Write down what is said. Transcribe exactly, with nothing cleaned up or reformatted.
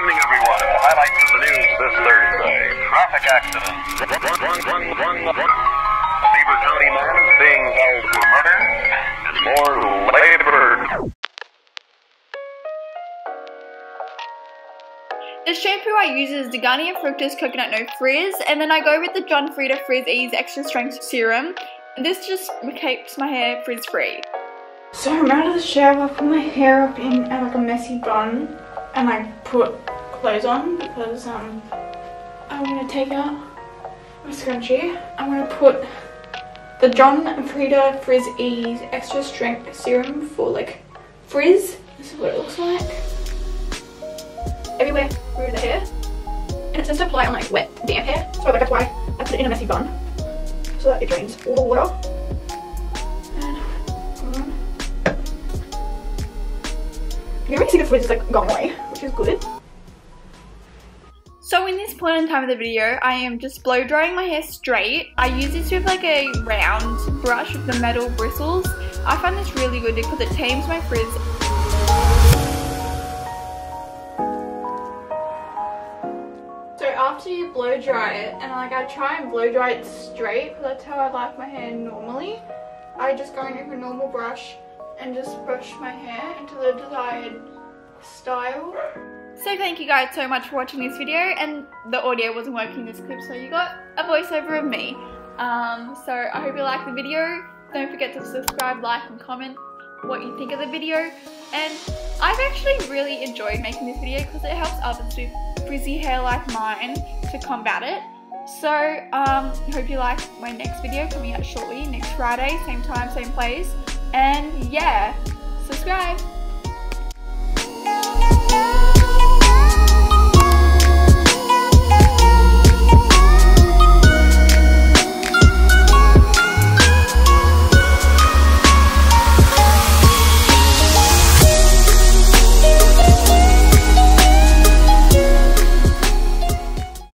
evening, everyone. Highlights of the news this Thursday. Traffic accident. A Beaver County man is being held for murder. It's more labor. The shampoo I use is the Garnier Fructis Coconut No Frizz, and then I go with the John Frieda Frizz Ease Extra Strength Serum. This just keeps my hair frizz free. So I'm out of the shower, I put my hair up in uh, like a messy bun, and I put clothes on because um, I'm going to take out my scrunchie. I'm going to put the John Frieda Frizz Ease Extra Strength Serum for like frizz. This is what it looks like. Everywhere through the hair. And it says to apply on like wet, damp hair. So like that's why I put it in a messy bun, so that it drains all the water. You can see the frizz is like gone away, which is good. So in this point in time of the video, I am just blow drying my hair straight. I use this with like a round brush with the metal bristles. I find this really good because it tames my frizz. So after you blow dry it, and like I try and blow dry it straight, because that's how I like my hair normally. I just go in with a normal brush and just brush my hair into the desired style. So thank you guys so much for watching this video, and the audio wasn't working in this clip, so you got a voiceover of me. Um, so I hope you liked the video. Don't forget to subscribe, like and comment what you think of the video. And I've actually really enjoyed making this video because it helps others with frizzy hair like mine to combat it. So um, hope you like my next video coming out shortly, next Friday, same time, same place. And yeah, subscribe.